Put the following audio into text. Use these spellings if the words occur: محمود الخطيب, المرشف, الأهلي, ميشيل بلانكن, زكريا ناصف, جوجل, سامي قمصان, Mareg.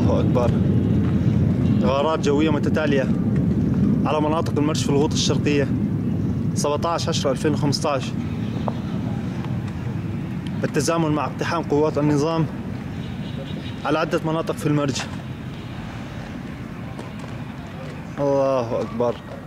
الله أكبر. غارات جوية متتالية على مناطق المرشف الغوط الشرقية 17/10/2015 بالتزامن مع اقتحام قوات النظام على عدة مناطق في المرج. الله أكبر.